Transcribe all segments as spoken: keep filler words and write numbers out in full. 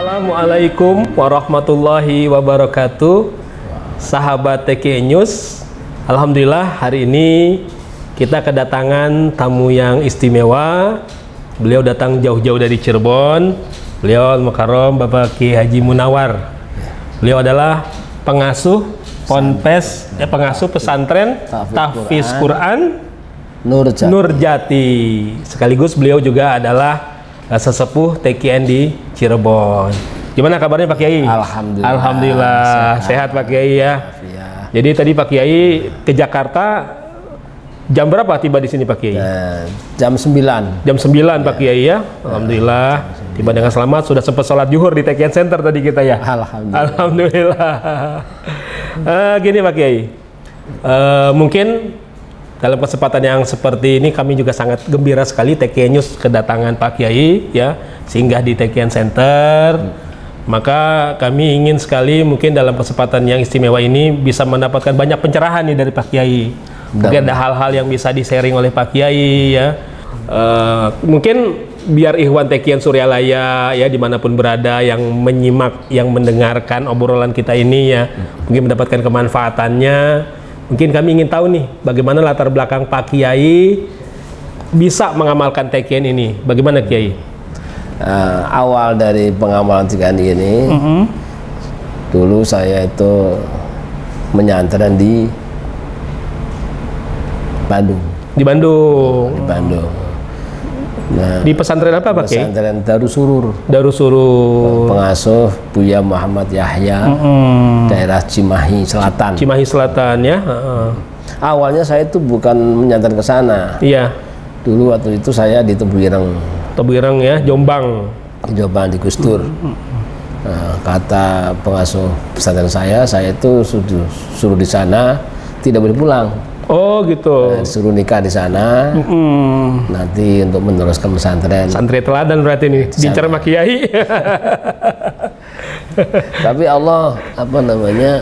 Assalamualaikum warahmatullahi wabarakatuh. Sahabat T Q N News, alhamdulillah hari ini kita kedatangan tamu yang istimewa. Beliau datang jauh-jauh dari Cirebon. Beliau Al-Mukarram Bapak Kiai Haji Munawwar. Beliau adalah pengasuh ponpes, eh, pengasuh pesantren Tahfidz Quran Nurjati. Nurjati. Sekaligus beliau juga adalah sesepuh T Q N di Cirebon. Gimana kabarnya Pak Kiai? Alhamdulillah. Alhamdulillah. Sehat, sehat Pak Kiai ya. Jadi tadi Pak Kiai ke Jakarta. Jam berapa tiba di sini Pak Kiai? Eh, jam sembilan. Jam sembilan ya. Pak Kiai ya. Alhamdulillah tiba dengan selamat. Sudah sempat sholat zuhur di T Q N Center tadi kita ya. Alhamdulillah. Alhamdulillah. uh, gini Pak Kiai. Uh, mungkin dalam kesempatan yang seperti ini kami juga sangat gembira sekali T Q N News kedatangan Pak Kiai ya, singgah di T Q N Center. Hmm. Maka kami ingin sekali mungkin dalam kesempatan yang istimewa ini bisa mendapatkan banyak pencerahan nih dari Pak Kiai. Mungkin ada hal-hal yang bisa di-sharing oleh Pak Kiai ya. Uh, mungkin biar Ikhwan T Q N Suryalaya ya dimanapun berada yang menyimak, yang mendengarkan obrolan kita ini ya, mungkin mendapatkan kemanfaatannya. Mungkin kami ingin tahu nih bagaimana latar belakang Pak Kiai bisa mengamalkan T Q N ini. Bagaimana Kiai? Uh, awal dari pengamalan T Q N ini, mm-hmm. dulu saya itu menyantren di Bandung. Di Bandung. Di Bandung. Nah, di pesantren apa Pak? Pesantren Darussurur. Darussurur. Pengasuh Buya Muhammad Yahya, mm-hmm. daerah Cimahi Selatan. Cimahi Selatan ya. Uh-huh. Awalnya saya itu bukan menyantren ke sana. Iya. Dulu waktu itu saya di Tebuireng. Tebuireng ya, Jombang. Jombang di Gus Dur. Nah, kata pengasuh pesantren saya, saya itu suruh, suruh di sana tidak boleh pulang. Oh gitu. Nah, suruh nikah di sana. Mm-mm. Nanti untuk meneruskan pesantren. Santri teladan berarti ini. Bicara sama Kiai. Tapi Allah apa namanya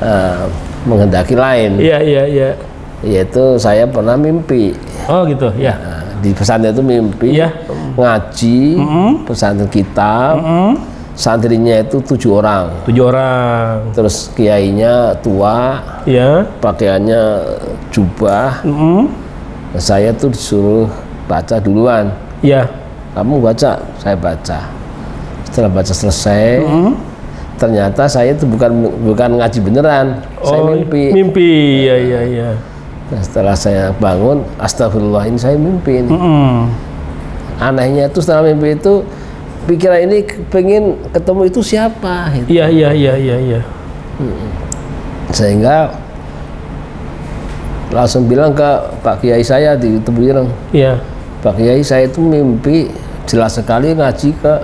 uh, menghendaki lain. Iya iya iya. Yaitu saya pernah mimpi. Oh gitu ya. Nah, di pesantren itu mimpi ya. Ngaji, mm-hmm. pesantren kitab. Mm-hmm. Santrinya itu tujuh orang, tujuh orang. Terus kiainya tua, ya. Pakaiannya jubah. Mm-hmm. Saya tuh disuruh baca duluan. Ya. Kamu baca, saya baca. Setelah baca selesai, mm-hmm. ternyata saya itu bukan bukan ngaji beneran. Oh, saya mimpi. Mimpi, ya ya ya. Nah, setelah saya bangun, astagfirullah ini saya mimpi ini. Mm-hmm. Anehnya itu setelah mimpi itu. Pikiran ini pengen ketemu itu siapa? Iya iya iya iya. Ya. Sehingga langsung bilang ke Pak Kiai saya di Tebuireng. Iya. Pak Kiai saya itu mimpi jelas sekali ngaji ke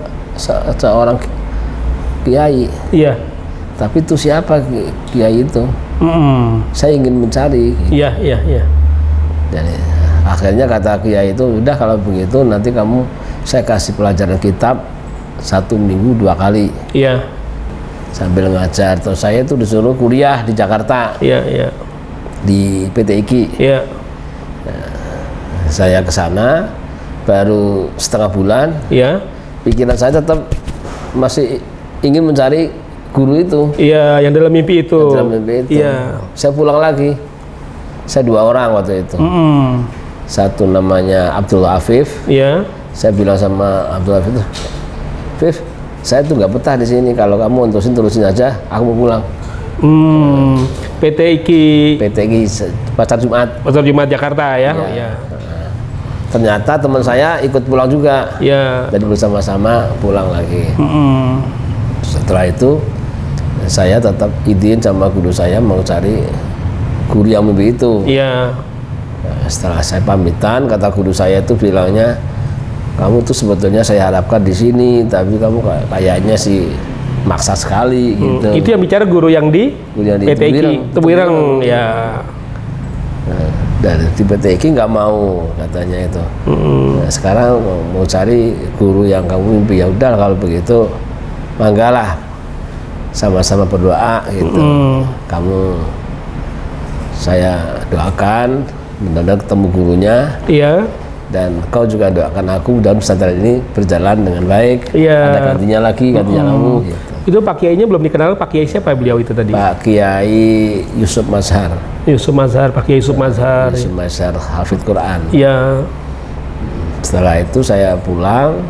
se seorang Kiai. Iya. Tapi itu siapa Kiai itu? Mm. Saya ingin mencari. Iya iya iya. Dan akhirnya kata Kiai itu udah kalau begitu nanti kamu saya kasih pelajaran kitab satu minggu dua kali. Iya. Sambil ngajar. Terus saya itu disuruh kuliah di Jakarta. Iya, iya. Di P T I Q. Iya. Nah, saya ke sana baru setengah bulan. Iya. Pikiran saya tetap masih ingin mencari guru itu. Iya, yang dalam mimpi itu. Yang dalam mimpi itu. Iya. Saya pulang lagi. Saya dua orang waktu itu. Mm. Satu namanya Abdullah Afif. Iya. Saya bilang sama Abdullah itu, Fif, saya tuh nggak betah di sini. Kalau kamu terusin terusin aja, aku mau pulang. Hmm, P T I Q. P T I Q Pasar Jumat. Pasar Jumat Jakarta ya. Ya. Ya. Ternyata teman saya ikut pulang juga. Ya. Jadi bersama-sama pulang lagi. Hmm. Setelah itu, saya tetap izin sama guru saya mau cari guru yang lebih itu. Iya. Nah, setelah saya pamitan, kata guru saya itu bilangnya. Kamu tuh sebetulnya saya harapkan di sini, tapi kamu kayaknya sih maksa sekali gitu. Hmm, itu yang bicara guru yang di, guru yang di P T I Q, Tebuireng ya. Nah, dan di P T I Q nggak mau katanya itu. Hmm. Nah, sekarang mau cari guru yang kamu mimpi ya udah kalau begitu, manggalah sama-sama berdoa gitu. Hmm. Kamu saya doakan, benar-benar ketemu gurunya. Iya. dan kau juga doakan aku dalam pesantren ini berjalan dengan baik. Ya. Ada gantinya lagi, gantinya hmm. kamu. Gitu. Itu Pak Kiainya belum dikenal. Pak Kiai siapa beliau itu tadi? Pak Kiai Yusuf Mazhar. Yusuf Mazhar, Pak Kiai Yusuf Mazhar. Yusuf Mazhar, Tahfidz Quran. Ya. Setelah itu saya pulang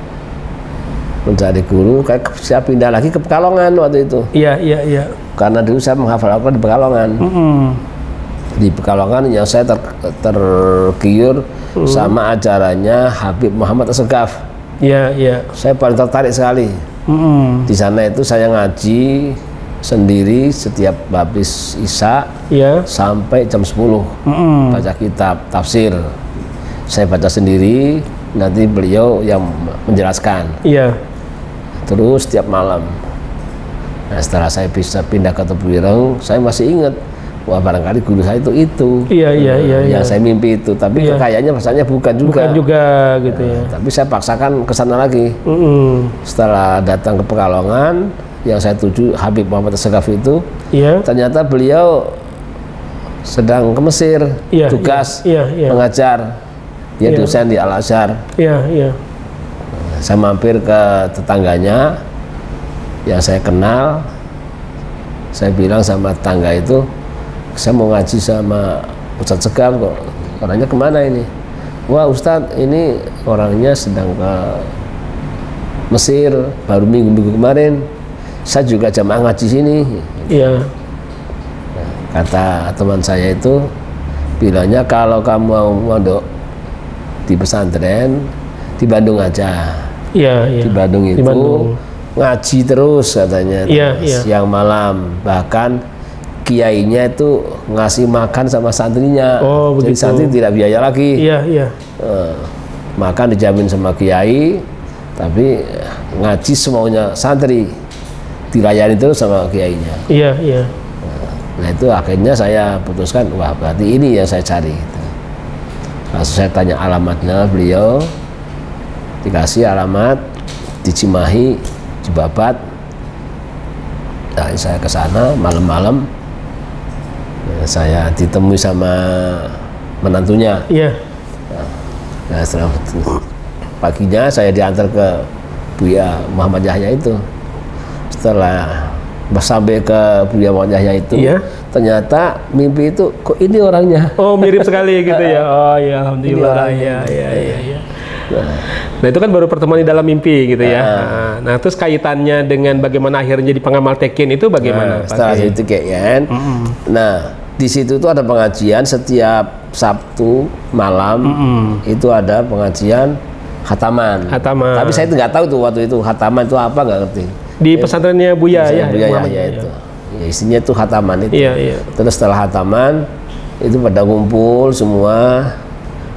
mencari guru. Saya pindah lagi ke Pekalongan waktu itu. Iya, iya, iya. Karena dulu saya menghafal Al-Quran di Pekalongan. Mm-hmm. Di Pekalongan yang saya ter, tergiur hmm. sama acaranya Habib Muhammad Assegaf. Ya, ya. Saya paling tertarik sekali. Hmm. Di sana itu saya ngaji sendiri setiap habis Isya ya. Sampai jam sepuluh hmm. baca kitab tafsir. Saya baca sendiri, nanti beliau yang menjelaskan. Ya. Terus setiap malam. Nah, setelah saya bisa pindah ke Tebuireng, saya masih ingat. Wah, barangkali guru saya itu itu iya, iya, iya, yang iya. saya mimpi itu, tapi iya. kayaknya rasanya bukan juga bukan juga gitu ya, ya. Tapi saya paksakan ke sana lagi. Mm-mm. Setelah datang ke Pekalongan yang saya tuju Habib Muhammad Assegaf itu iya. ternyata beliau sedang ke Mesir iya, tugas iya, iya, iya. mengajar dia iya. dosen di Al-Azhar iya, iya. Saya mampir ke tetangganya yang saya kenal. Saya bilang sama tetangga itu, saya mau ngaji sama Ustadz Segaf kok, orangnya kemana ini? Wah Ustadz, ini orangnya sedang ke Mesir, baru minggu-minggu kemarin. Saya juga jamaah ngaji sini. Iya. Nah, kata teman saya itu, bilangnya kalau kamu mau mondok di pesantren, di Bandung aja. Iya, iya. Di Bandung itu, di Bandung. Ngaji terus katanya. Iya, iya. Siang malam, bahkan kiainya itu ngasih makan sama santrinya. Oh, begitu. Jadi santri tidak biaya lagi. Iya, iya. Uh, makan dijamin sama kiai, tapi ngaji semaunya santri. Dilayani terus sama kiainya. Iya, iya. Nah, itu akhirnya saya putuskan, wah berarti ini yang saya cari. Lalu saya tanya alamatnya beliau. Dikasih alamat di Cimahi, Cibabat. Nah, saya ke sana malam-malam. Saya ditemui sama menantunya. Iya. Nah, setelah paginya saya diantar ke Buya Muhammad Yahya itu. Setelah sampai ke Buya Muhammad Yahya itu, iya. ternyata mimpi itu kok ini orangnya. Oh, mirip sekali gitu ya. Oh ya, alhamdulillah. Iya, iya, iya. Nah, itu kan baru pertemuan di dalam mimpi gitu ya. Nah, nah terus kaitannya dengan bagaimana akhirnya jadi pengamal tekin itu bagaimana? Nah, setelah itu kayak mm-hmm. Nah, di situ tuh ada pengajian setiap Sabtu malam. Mm-hmm. Itu ada pengajian khataman. Khataman. Tapi saya nggak tahu tuh waktu itu khataman itu apa, nggak ngerti. Di pesantrennya Buya ya. Buya Yahya ya, itu. Ya, isinya tuh khataman itu. Iya, iya. Terus setelah khataman itu pada kumpul semua.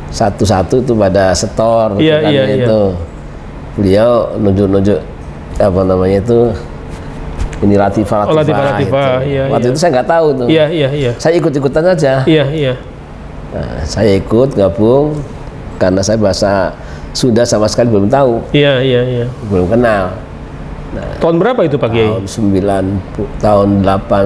Satu-satu itu pada setor yeah, yeah, itu yeah. beliau nunjuk-nunjuk apa namanya itu ini latifah latifah, oh, latifah, latifah itu. Yeah, waktu yeah. itu saya nggak tahu tuh yeah, yeah, yeah. saya ikut-ikutan aja yeah, yeah. Nah, saya ikut gabung karena saya bahasa Sunda sama sekali belum tahu yeah, yeah, yeah. belum kenal. Nah, tahun berapa itu Pak Kiai? tahun sembilan tahun delapan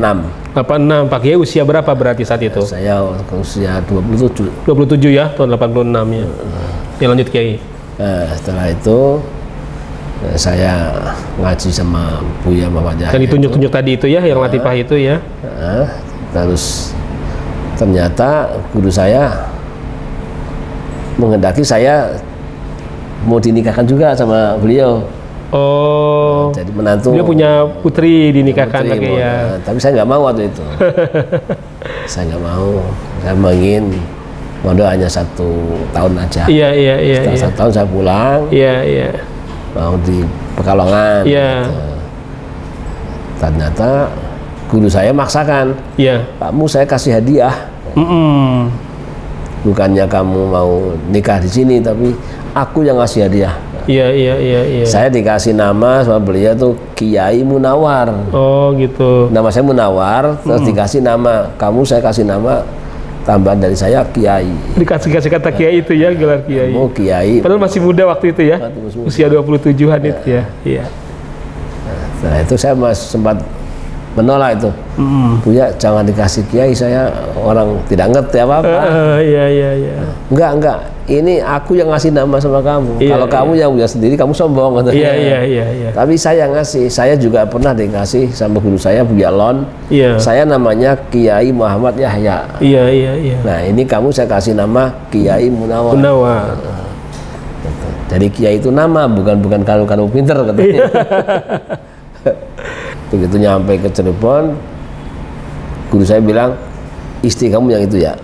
enam delapan enam, Pak Kiai usia berapa berarti saat itu? Saya usia dua puluh tujuh. dua puluh tujuh ya, tahun delapan enam ya. Ya lanjut Kiai. Nah, setelah itu saya ngaji sama Buya Muhammad Yahya. Dan ditunjuk-tunjuk tadi itu ya, yang nah, latifah itu ya. Nah, terus ternyata guru saya menghendaki saya mau dinikahkan juga sama beliau. Oh, jadi menantu. Dia punya putri dinikahkan lagi ya. Tapi saya nggak mau waktu itu. Saya nggak mau. Saya ingin mondok hanya satu tahun aja. Iya iya iya. Setelah iya. satu tahun saya pulang. Iya iya. Mau di Pekalongan. Iya. Gitu. Ternyata guru saya maksakan. Iya. Kamu saya kasih hadiah. Mm-mm. Bukannya kamu mau nikah di sini, tapi aku yang ngasih hadiah. Iya, iya, iya, iya. Saya dikasih nama sama beliau tuh Kiai Munawwar. Oh, gitu. Nama saya Munawwar, hmm. terus dikasih nama. Kamu saya kasih nama tambahan dari saya Kiai. Dikasih kasih kata Kiai itu ya, gelar Kiai. Oh, Kiai. Padahal masih muda waktu itu ya. Usia dua puluh tujuh-an ya. Itu ya. Iya. Nah, setelah itu saya sempat menolak itu. Mm. Buya, jangan dikasih kiai, saya orang tidak ngerti apa-apa. Uh, iya, iya, iya. Enggak, enggak. Ini aku yang ngasih nama sama kamu. Iya, kalau iya. kamu yang punya sendiri, kamu sombong. Iya, iya, iya, iya. Tapi saya ngasih. Saya juga pernah dikasih sama guru saya, Buya Lon. Iya. Saya namanya Kiai Muhammad Yahya. Iya, iya, iya. Nah, ini kamu saya kasih nama Kiai Munawwar. Munawwar. Nah, gitu. Jadi kiai itu nama, bukan bukan kalau kamu pinter katanya. Begitu nyampe ke Cirebon, guru saya bilang, istri kamu yang itu ya,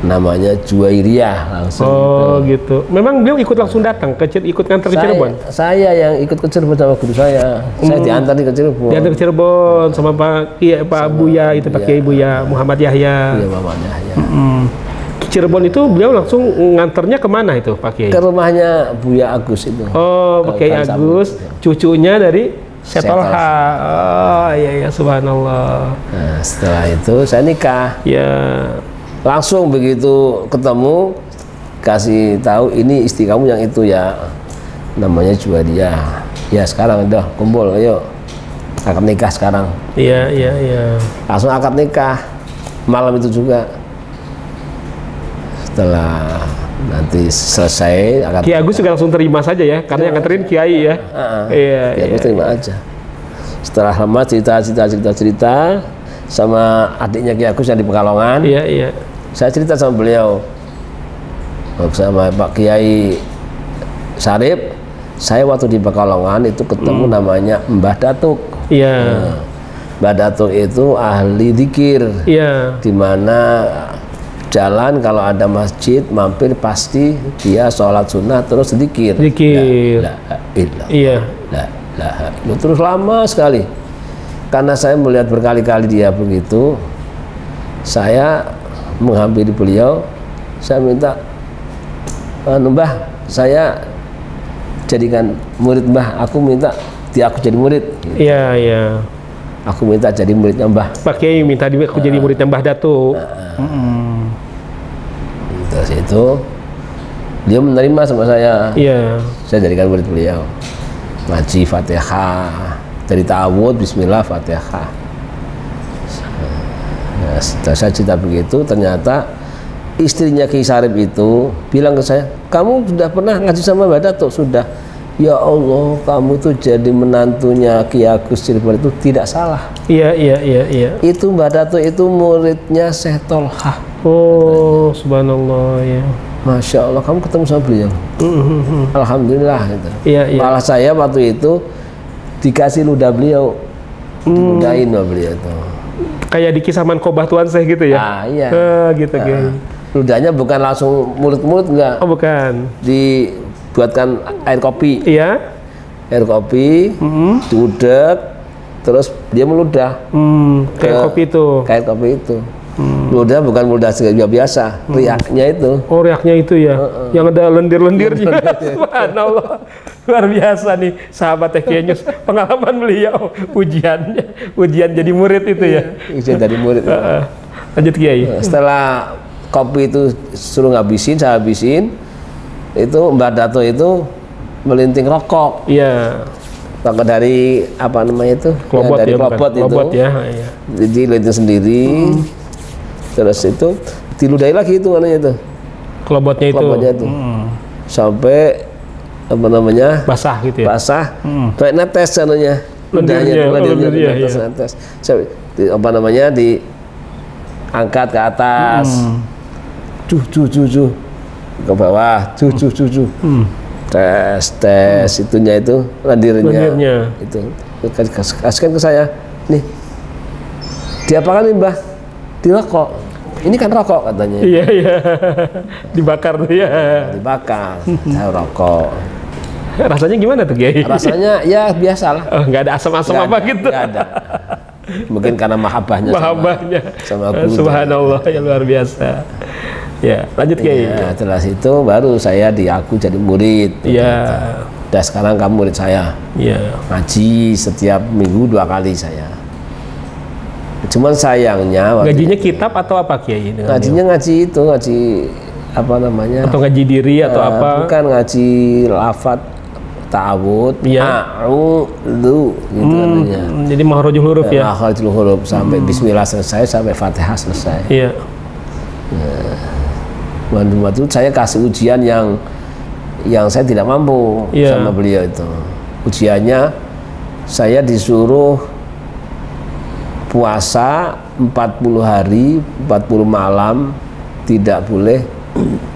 namanya Juwairiyah. Langsung oh gitu. gitu memang beliau ikut langsung datang ke ikut nganter ke Cirebon. Saya yang ikut ke Cirebon sama guru saya. hmm. Saya diantar ke Cirebon, diantar ke Cirebon sama Pak Kiai, Pak Buya itu, Pak Kiai Buya Muhammad Yahya. Iya, Muhammad Yahya. hmm. Cirebon itu beliau langsung nganternya kemana itu Pak Kiai? Ke rumahnya Buya Agus itu. Oh, Pak Kiai Agus, cucunya dari Syekh Thalhah. Oh iya, ya, subhanallah. Nah, setelah itu saya nikah. Ya. Langsung begitu ketemu, kasih tahu ini istri kamu yang itu ya, namanya Juwairiyah. Ya sekarang udah kumpul, ayo akad nikah sekarang. Iya, iya, iya. Langsung akad nikah malam itu juga. Setelah nanti selesai, akan Ki Agus juga langsung terima saja ya, karena yang nganterin Kiai ya. Uh, uh, iya, Ki Agus iya. terima aja. Setelah lama cerita-cerita cerita-cerita sama adiknya Ki Agus yang di Pekalongan. Iya, iya. Saya cerita sama beliau, sama Pak Kiai Syarif. Saya waktu di Pekalongan itu ketemu hmm. namanya Mbah Datuk. Iya. Nah, Mbah Datuk itu ahli dzikir. Iya. Di mana jalan kalau ada masjid mampir pasti dia sholat sunnah terus dzikir. Dzikir. Iya. Terus lama sekali. Karena saya melihat berkali-kali dia begitu, saya menghampiri beliau, saya minta, Mbah, saya jadikan murid Mbah. Aku minta dia aku jadi murid. Iya, gitu. Iya. Aku minta jadi muridnya Mbah. Pak Kiai minta aku jadi muridnya Mbah Datuk. Nah, mm-mm. Terus itu dia menerima sama saya. Iya. Saya jadikan murid beliau. Ngaji Fatihah dari ta'awud, bismillah, Fatihah. Nah, setelah saya cerita begitu, ternyata istrinya Ki Syarif itu bilang ke saya, kamu sudah pernah ngaji sama Mbah Datuk? Sudah. Ya Allah, kamu tuh jadi menantunya Ki Agus Cirebon itu tidak salah. Iya, iya, iya, iya. Itu Mbah Datuk itu muridnya Syekh Thalhah. Oh, katanya. Subhanallah, ya. Masya Allah, kamu ketemu sama beliau. Mm-hmm. Alhamdulillah, gitu. Iya, iya. Malah saya waktu itu dikasih ludah beliau, mm. diludahin sama beliau itu. Kayak di kisah Mankobah Tuan Syekh gitu ya? Ah, iya. Ah, gitu, nah, gitu. Ludahnya bukan langsung mulut-mulut, enggak. Oh, bukan. Di buatkan air kopi, iya, air kopi, mm-hmm. diudek, terus dia meludah, mm, kayak kopi itu, kayak kopi itu, mm. meludah bukan meludah juga biasa, mm. riaknya itu, oh riaknya itu ya, uh-uh. yang ada lendir-lendirnya, subhanallah, luar biasa nih, sahabat T Q N News, pengalaman beliau, ujiannya, ujian jadi murid itu ya, ujian jadi murid, uh-uh. lanjut Kiai, setelah kopi itu suruh ngabisin, saya habisin. Itu Mbah Datuk itu melinting rokok. Iya. Rokok dari apa namanya itu? Klobot, ya, dari ya, klobot itu. Klobot, ya, iya. Jadi linting sendiri. Hmm. Terus itu diludahi lagi itu namanya itu. Klobotnya, klobotnya itu. itu. Hmm. Sampai apa namanya? Basah gitu ya. Basah. Hmm. Kayak netes namanya. Ludahnya, ludahnya netes, netes. Sampai di, apa namanya? Diangkat ke atas. Duh, duh, duh, duh. ke bawah, cucu cucu, hmm. tes tes, hmm. itunya itu lendirnya, lendirnya. itu kasihkan ke saya, nih, diapakan nih Mbah? Dirokok, ini kan rokok katanya. Iya iya, dibakar tuh ya. Dibakar, saya rokok. Rasanya gimana tuh Kiai? Rasanya ya biasalah. Oh, nggak ada asam-asam apa ada, gitu? Nggak ada. Mungkin karena mahabbahnya. Mahabbahnya. Sama, sama subhanallah, ya luar biasa. Ya, lanjut Kiai. Ya, setelah itu baru saya diaku jadi murid. Iya. Dan sekarang kamu murid saya. Iya. Ngaji setiap minggu dua kali saya. Cuman sayangnya. Ngajinya kitab atau apa Kiai? Ngajinya ngaji itu ngaji apa namanya? Atau ngaji diri atau eh, apa? Bukan ngaji lafadz ta'awud, ya. A'udzu gitu hmm, artinya. Jadi makhrajul huruf ya. Makhrajul huruf sampai hmm. bismillah selesai, sampai Fatihah selesai. Iya. Nah, waktu saya kasih ujian yang yang saya tidak mampu ya. Sama beliau itu. Ujiannya saya disuruh puasa empat puluh hari, empat puluh malam tidak boleh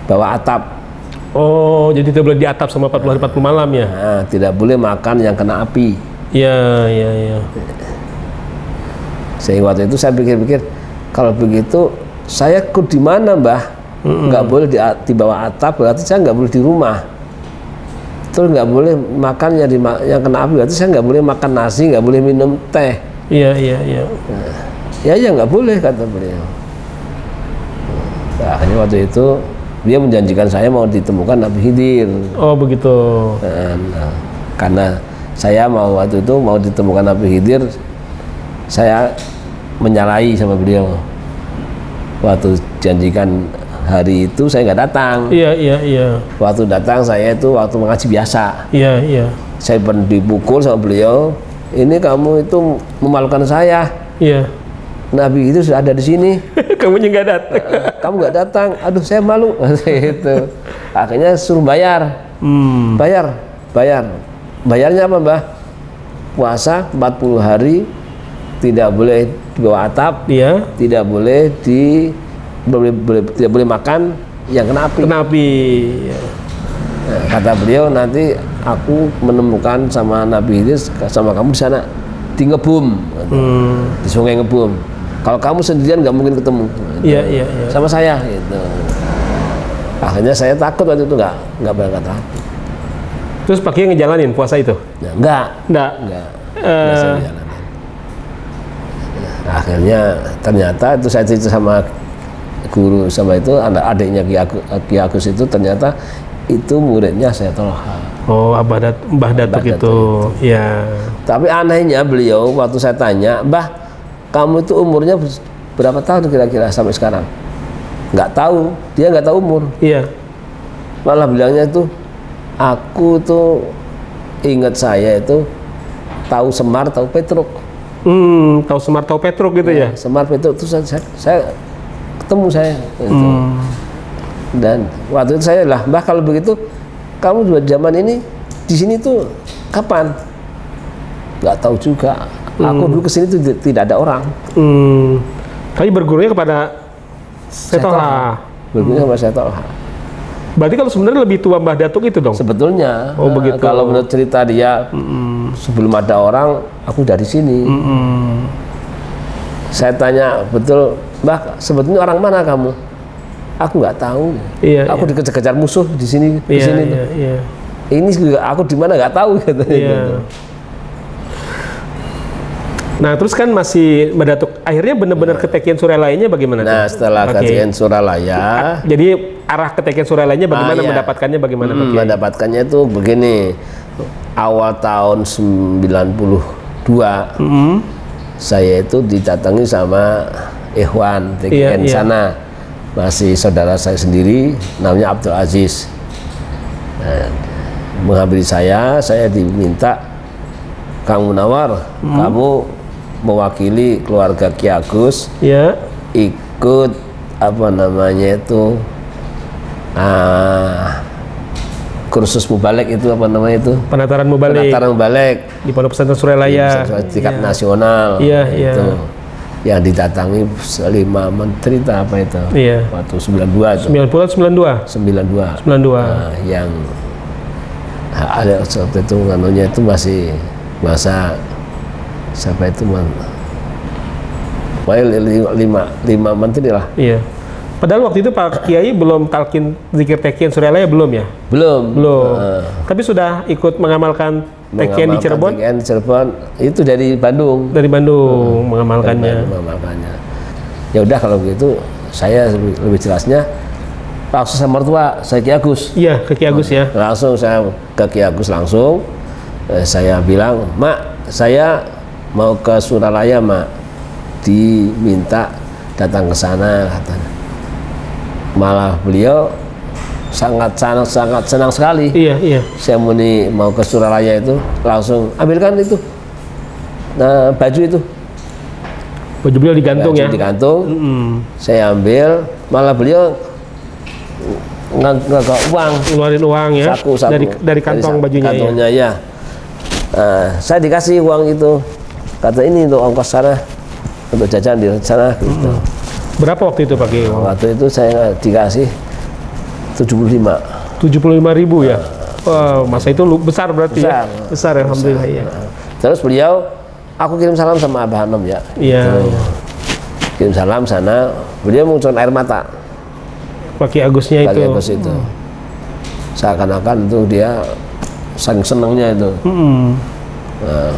bawa atap. Oh, jadi tidak boleh di atap sama empat puluh hari, empat puluh malam ya? Nah, tidak boleh makan yang kena api. Iya, iya, iya. Saya waktu itu saya pikir-pikir, kalau begitu saya ikut di mana, Mbah? Mm-mm. Nggak boleh di, di bawah atap, berarti saya nggak boleh di rumah. Terus nggak boleh makan yang, di, yang kena api, berarti saya nggak boleh makan nasi, nggak boleh minum teh. Iya, iya, iya. Nah, ya, ya nggak boleh, kata beliau. Nah, akhirnya waktu itu dia menjanjikan saya mau ditemukan Nabi Khidir. Oh begitu. Nah, nah, karena saya mau waktu itu mau ditemukan Nabi Khidir, saya menyalahi sama beliau. Waktu janjikan hari itu saya nggak datang. Iya iya iya. Waktu datang saya itu waktu mengaji biasa. Iya iya. Saya dipukul sama beliau. Ini kamu itu memalukan saya. Iya. Nabi itu sudah ada di sini. Kamu nggak datang. Kamu nggak datang. Aduh, saya malu. Itu. Akhirnya suruh bayar. Hmm. Bayar, bayar. Bayarnya apa, Mbah? Puasa empat puluh hari, tidak boleh di bawah atap, ya. Tidak boleh di boleh, boleh, tidak boleh makan yang kena api. Kena api. Nah, kata beliau, nanti aku menemukan sama Nabi itu sama kamu di sana, di Ngebum, hmm. di Sungai Ngebum. Kalau kamu sendirian nggak mungkin ketemu gitu. Ya, ya, ya. Sama saya gitu. Akhirnya saya takut waktu itu nggak nggak berangkat. Terus pakai ngejalanin puasa itu? Ya, nggak, nggak, nggak. Uh... Nah, akhirnya ternyata itu saya cerita sama guru sama itu anak adiknya Ki Agus, Ki Agus itu ternyata itu muridnya Syekh Thalhah. Oh, Abah Dat, Mbah Datuk itu. itu. Ya. Tapi anehnya beliau waktu saya tanya, Mbah, kamu itu umurnya berapa tahun kira-kira sampai sekarang? Nggak tahu, dia nggak tahu umur. Iya. Malah bilangnya itu, aku tuh ingat saya itu tahu Semar, tahu Petruk. Hmm, tahu Semar, tahu Petruk gitu ya? Ya? Semar, Petruk itu saya, saya ketemu saya. Gitu. Hmm. Dan waktu itu saya lah, Mbah kalau begitu kamu buat zaman ini di sini tuh kapan? Nggak tahu juga. Aku hmm. dulu kesini tuh tidak ada orang. Hmm. Tapi bergurunya kepada Syekh Thalhah. Bergurunya kepada Syekh Thalhah. Berarti kalau sebenarnya lebih tua Mbah Datuk itu dong? Sebetulnya. Oh nah, begitu. Kalau menurut cerita dia, hmm. sebelum ada orang, aku dari sini. Hmm. Saya tanya betul, Mbah, sebetulnya orang mana kamu? Aku nggak tahu. Iya, aku iya. dikejar-kejar musuh di sini, di iya, sini. Iya, iya. Ini juga aku di mana nggak tahu katanya. Iya. Gitu. Nah terus kan masih Mbah Datuk akhirnya benar-benar nah. ke T Q N Suryalayanya bagaimana? Nah tuh? Setelah okay. ke T Q N Suralaya, jadi arah ke T Q N Suryalayanya bagaimana ah, iya. mendapatkannya bagaimana? Hmm, mendapatkannya itu begini, awal tahun sembilan puluh dua mm-hmm. saya itu didatangi sama Ikhwan T Q N yeah, sana yeah. masih saudara saya sendiri namanya Abdul Aziz. Nah, menghampiri saya, saya diminta Kang Munawwar, mm-hmm. kamu mewakili keluarga Ki Agus ya. Ikut apa namanya itu ah, kursus mubalek itu apa namanya itu penataran mubalek, penataran mubalek di Pondok Pesantren Suryalaya tingkat ya. Nasional ya, itu ya. Yang didatangi lima menteri apa itu ya. Waktu sembilan puluh dua sembilan puluh sembilan puluh dua sembilan puluh dua nah, yang ada waktu itu namanya itu masih bahasa siapa itu man? lima lima menteri lah. Iya. Padahal waktu itu Pak Kiai belum talkin zikir T Q N Suryalaya belum ya? Belum. Belum. Uh, Tapi sudah ikut mengamalkan T Q N di Cirebon. T Q N Cirebon itu dari Bandung. Dari Bandung hmm, mengamalkannya. Dari mengamalkannya. Ya udah kalau begitu saya lebih, lebih jelasnya langsung sama mertua saya Ki Agus. Iya ke Ki Agus ya. Langsung saya ke Ki Agus langsung eh, saya bilang Mak saya mau ke Suralaya, Mak, diminta datang ke sana katanya. Malah beliau sangat sangat sangat senang sekali. Iya, iya. Saya muni mau ke Suralaya itu langsung ambilkan itu. Nah, baju itu. Baju beliau digantung baju ya. Digantung. Mm -hmm. Saya ambil, malah beliau nggak uang, ngeluarin uang ya. Saku, saku. Dari dari kantong dari bajunya. Kantongnya ya. Ya. Nah, saya dikasih uang itu. Kata ini untuk ongkos sana, untuk jajan di sana gitu. Mm -hmm. Berapa waktu itu Pak Kiai? Waktu itu saya dikasih tujuh puluh lima. tujuh puluh lima ribu ya. Wah, wow, masa itu besar berarti besar. Ya. Besar alhamdulillah besar. Ya. Terus beliau, aku kirim salam sama Abah Anom ya. Iya. Gitu. Kirim salam sana, beliau mengucurkan air mata. Pak Kiai Agusnya itu. Pak Kiai Agus itu. Hmm. Seakan-akan itu dia saking senangnya itu. Hmm. Nah,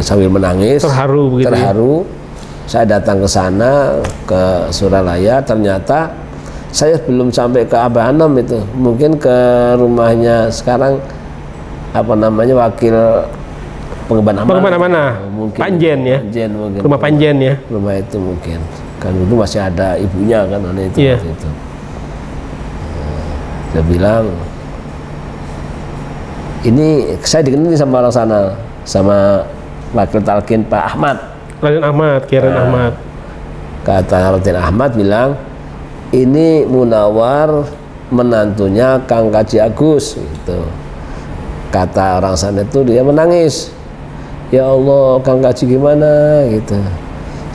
sambil menangis. Terharu begitu. Terharu. Ya? Saya datang ke sana, ke Suralaya, ternyata saya belum sampai ke Abah Anom itu, mungkin ke rumahnya sekarang apa namanya wakil pengemban amanah, pengemban amanah. Mungkin Panjen ya, Panjen, mungkin. Rumah Panjen ya, rumah itu mungkin kan dulu masih ada ibunya kan aneh itu, yeah. Itu saya bilang ini saya dikenal sama orang sana, sama wakil talqin Pak Ahmad. Raden Ahmad, Kiai nah, Ahmad. Kata Raden Ahmad bilang, ini Munawwar menantunya Kang Kaji Agus gitu. Kata orang sana itu dia menangis. Ya Allah, Kang Kaji gimana gitu.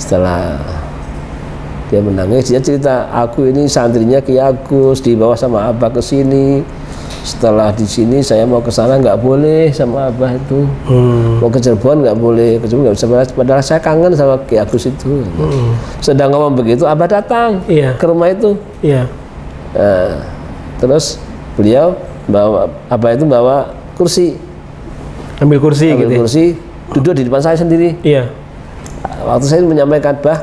Setelah dia menangis, dia cerita, aku ini santrinya Kiai Agus, dibawa sama Abah ke sini. Setelah di sini saya mau ke sana nggak boleh sama Abah itu, hmm. Mau ke Cirebon nggak boleh, ke Cirebon nggak bisa. Padahal saya kangen sama Ki Agus itu. Hmm. Sedang ngomong begitu, Abah datang yeah. Ke rumah itu. Yeah. Nah, terus beliau bawa Abah itu bawa kursi, ambil kursi, ambil gitu kursi, ya? Duduk di depan saya sendiri. Yeah. Waktu saya menyampaikan Bah,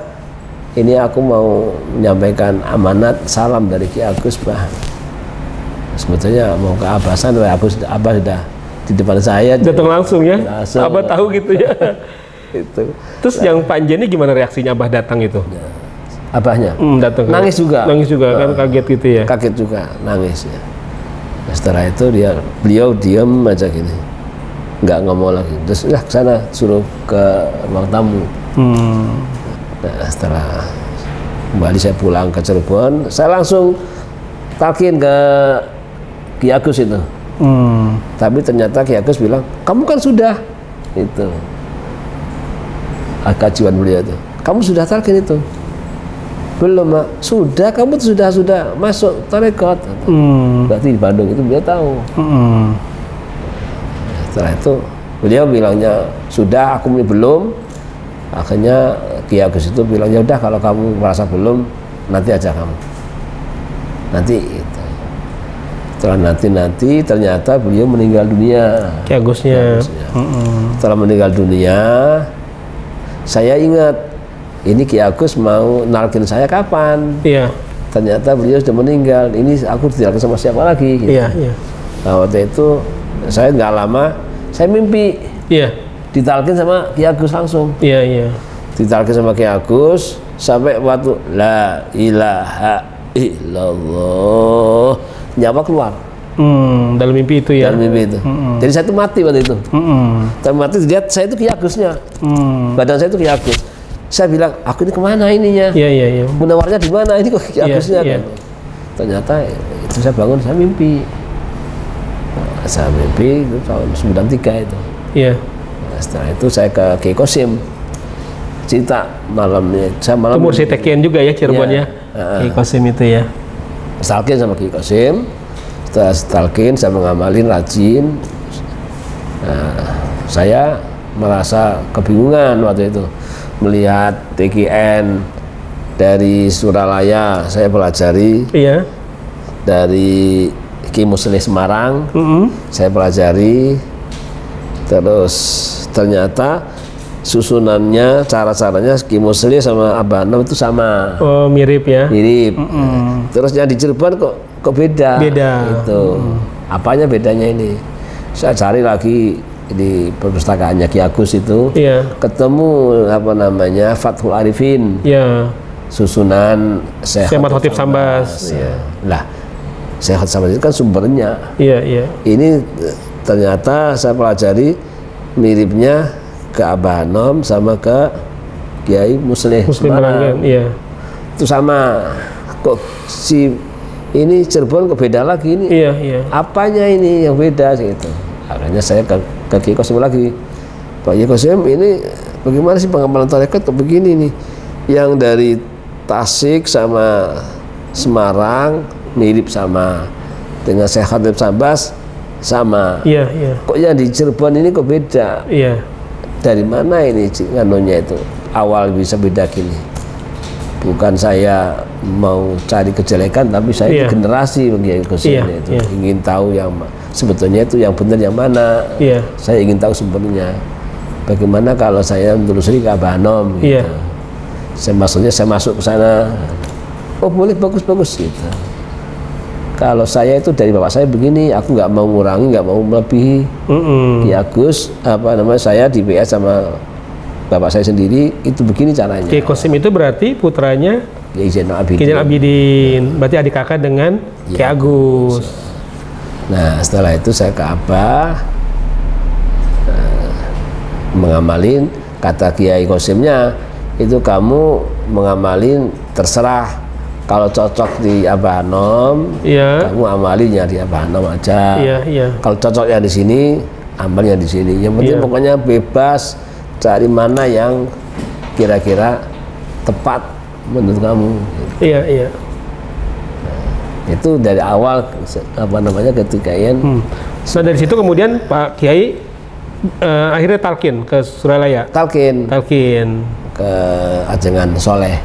ini aku mau menyampaikan amanat salam dari Ki Agus Bah. Sebetulnya mau ke Abasan, Abah sudah di depan saya. Datang langsung ya? Langsung. Abah tahu gitu ya? Itu. Terus nah. Yang Panjen ini gimana reaksinya Abah datang itu? Abahnya? Hmm, datang. Nangis juga. Nangis juga, nah, kan kaget gitu ya? Kaget juga, nangis ya. Nah, setelah itu dia, beliau diam aja gini. Nggak ngomong lagi. Terus udah ke sana, suruh ke ruang tamu. Hmm. Nah, setelah kembali saya pulang ke Cirebon, saya langsung talqin ke Ki Agus itu, hmm. Tapi ternyata Ki Agus bilang, kamu kan sudah itu, kajian beliau itu, kamu sudah talqin itu, belum Mak, sudah kamu sudah sudah masuk tarekat, hmm. Berarti di Bandung itu beliau tahu. Hmm. Setelah itu beliau bilangnya sudah, aku belum, akhirnya Ki Agus itu bilangnya udah kalau kamu merasa belum, nanti aja kamu, nanti. Setelah nanti-nanti ternyata beliau meninggal dunia. Ki Agusnya. Mm-hmm. Setelah meninggal dunia, saya ingat ini Ki Agus mau nalkin saya kapan? Iya. Ternyata beliau sudah meninggal. Ini aku tidak sama siapa lagi. Gitu. Iya, iya. Nah, waktu itu saya nggak lama, saya mimpi. Iya. Ditalkin sama Ki Agus langsung. Iya, iya. Ditalkin sama Ki Agus sampai waktu la ilaha illallah. Nyawa keluar, hmm, dalam mimpi itu ya. Dalam mimpi itu. Hmm. Jadi saya itu mati waktu itu. Hmm. Tapi mati lihat saya itu Ki Agusnya, hmm. Badan saya itu Ki Agus. Saya bilang, aku ini kemana ininya? Iya iya. Ya. Munawarnya di mana? Ini kok Ki Agusnya? Ya, ya. Kan? Ternyata itu saya bangun, saya mimpi. Nah, saya mimpi itu tahun sembilan puluh tiga itu. Iya. Nah, setelah itu saya ke Kiai Kosim. Cerita malamnya. Saya malam. Umur si Tekian juga ya Cirebonnya. Ya. Kiai Kosim itu ya. Talqin sama Ki Kosim, setelah talqin saya mengamalin rajin. Nah, saya merasa kebingungan waktu itu melihat T Q N dari Suralaya, saya pelajari. Iya. Dari Ki Musli Semarang, mm-hmm. Saya pelajari. Terus ternyata susunannya, cara-caranya Ki Musli sama Abah Anom itu sama. Oh, mirip ya? Mirip. Mm -mm. Terus yang di Cirebon kok kok beda. Beda. Itu. Mm. Apanya bedanya ini? Saya cari lagi di perpustakaannya Ki Agus itu. Yeah. Ketemu apa namanya? Fathul Arifin. Iya. Yeah. Susunan Syekh Khatib Sambas. Iya. Lah, Syekh Khatib Sambas itu kan sumbernya. Iya, iya. Ini ternyata saya pelajari miripnya ke Abah Anom sama ke Kiai Muslim. Muslim Meranggen, iya. Itu sama kok si ini Cirebon kok beda lagi ini. Iya, iya. Apanya ini yang beda gitu. Akhirnya saya ke, ke Kiai Kosim lagi. Pak Kiai Kosim, ini bagaimana sih pengamalan tarekat begini nih? Yang dari Tasik sama Semarang mirip sama, dengan Syekh Khatib Sambas sama. Iya, iya. Kok yang di Cirebon ini kok beda? Iya. Dari mana ini nganonya itu? Awal bisa beda gini. Bukan saya mau cari kejelekan, tapi saya yeah. generasi bagian kesini yeah, itu yeah. ingin tahu yang sebetulnya itu yang benar yang mana. Yeah. Saya ingin tahu sumbernya. Bagaimana kalau saya menelusuri ke Abah Anom gitu. Yeah. Saya maksudnya saya masuk ke sana. Oh boleh, bagus-bagus gitu. Kalau saya itu dari bapak saya begini, aku nggak mau ngurangi, nggak mau melebihi. Mm -mm. Ki Agus, apa namanya, saya di P S sama bapak saya sendiri itu begini caranya. Ki Kosim itu berarti putranya Kiai Zeno Abidin. Kiai Zeno Abidin, nah. Berarti adik kakak dengan ya, Ki Agus. Nah setelah itu saya ke Abah nah, mengamalin kata Kiai Kosimnya itu, kamu mengamalin terserah. Kalau cocok di Abah Anom, yeah. kamu amalinya di Abah Anom aja. Yeah, yeah. Kalau cocoknya di sini, amalnya di sini. Yang penting yeah. pokoknya bebas cari mana yang kira-kira tepat menurut kamu. Iya, yeah, iya. Yeah. Nah, itu dari awal apa namanya ketika Ian. Hmm. Nah dari situ kemudian Pak Kiai uh, akhirnya talkin ke Suralaya. Talkin. Talkin ke Ajengan Soleh.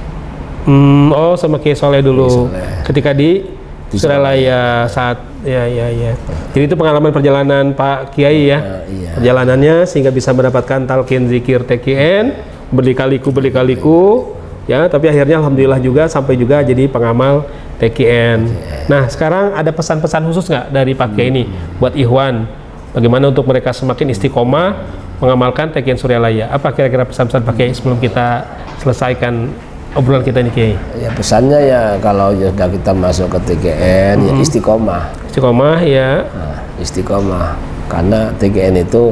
Hmm, oh sama Kiai Soleh dulu Soleh. Ketika di, di Suralaya saat ya ya ya. Jadi itu pengalaman perjalanan Pak Kiai ya. Uh, iya. Perjalanannya sehingga bisa mendapatkan talqin zikir T Q N berlikaliku berlikaliku ya, tapi akhirnya alhamdulillah juga sampai juga jadi pengamal T Q N. Nah, sekarang ada pesan-pesan khusus nggak dari Pak Kiai hmm. ini buat Ikhwan? Bagaimana untuk mereka semakin istiqomah mengamalkan T Q N Suryalaya? Apa kira-kira pesan-pesan Pak Kiai sebelum kita selesaikan obrolan kita nih Kiai? Ya pesannya ya kalau ya sudah kita masuk ke T Q N mm-hmm. ya istiqomah. Istiqomah ya. Nah, istiqomah karena T Q N itu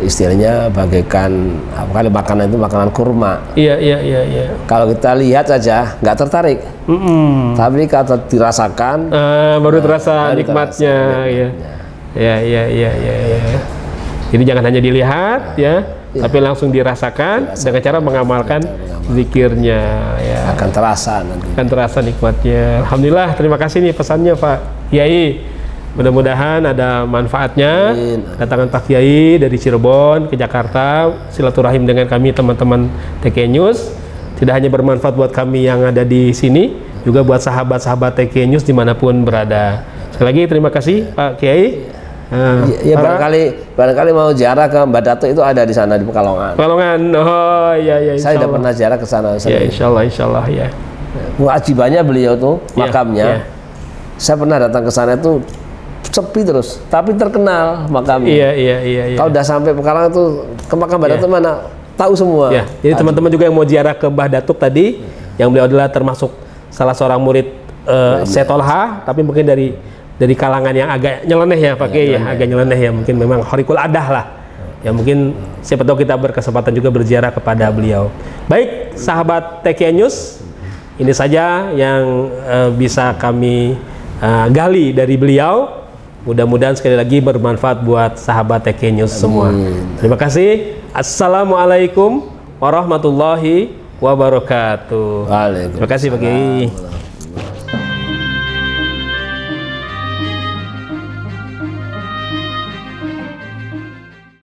istilahnya bagaikan apa kali makanan itu makanan kurma. Iya iya iya. iya. Kalau kita lihat saja nggak tertarik. Mm-hmm. Tapi kalau dirasakan uh, baru nah, terasa baru nikmatnya. Iya iya iya iya. Ya, ya, ya. Jadi jangan hanya dilihat nah. ya. Ya. Tapi langsung dirasakan, dirasakan dengan cara mengamalkan zikirnya ya. Akan terasa nanti. Akan terasa nikmatnya. Alhamdulillah, terima kasih nih pesannya Pak Kiai. Mudah-mudahan ada manfaatnya. Amin. Datangan Pak Kiai dari Cirebon ke Jakarta, silaturahim dengan kami teman-teman T Q News. Tidak hanya bermanfaat buat kami yang ada di sini, juga buat sahabat-sahabat T Q News dimanapun berada. Sekali lagi terima kasih ya. Pak Kiai. Hmm, ya, ya barangkali barangkali mau ziarah ke Mbah Datuk itu ada di sana di Pekalongan. Pekalongan. Oh iya iya. Saya sudah pernah ziarah ke sana. Ya insyaallah insyaallah ya. Kewajibannya beliau tuh ya, makamnya. Ya. Saya pernah datang ke sana itu sepi terus, tapi terkenal makamnya. Iya iya iya. iya. Kalau udah sampai Pekalongan tuh ke makam Mbah ya. Datuk mana tahu semua. Ya. Jadi teman-teman juga yang mau ziarah ke Mbah Datuk tadi, ya. Yang beliau adalah termasuk salah seorang murid uh, nah, Syekh Thalhah, tapi mungkin dari dari kalangan yang agak nyeleneh ya Pak Kiai ya, ya, agak nyeleneh ya, mungkin memang khariqul adah lah ya, mungkin siapa tahu kita berkesempatan juga berziarah kepada beliau. Baik sahabat T Q News, ini saja yang uh, bisa kami uh, gali dari beliau. Mudah-mudahan sekali lagi bermanfaat buat sahabat T Q News semua. Terima kasih. Assalamualaikum warahmatullahi wabarakatuh. Terima kasih Pak Kiai.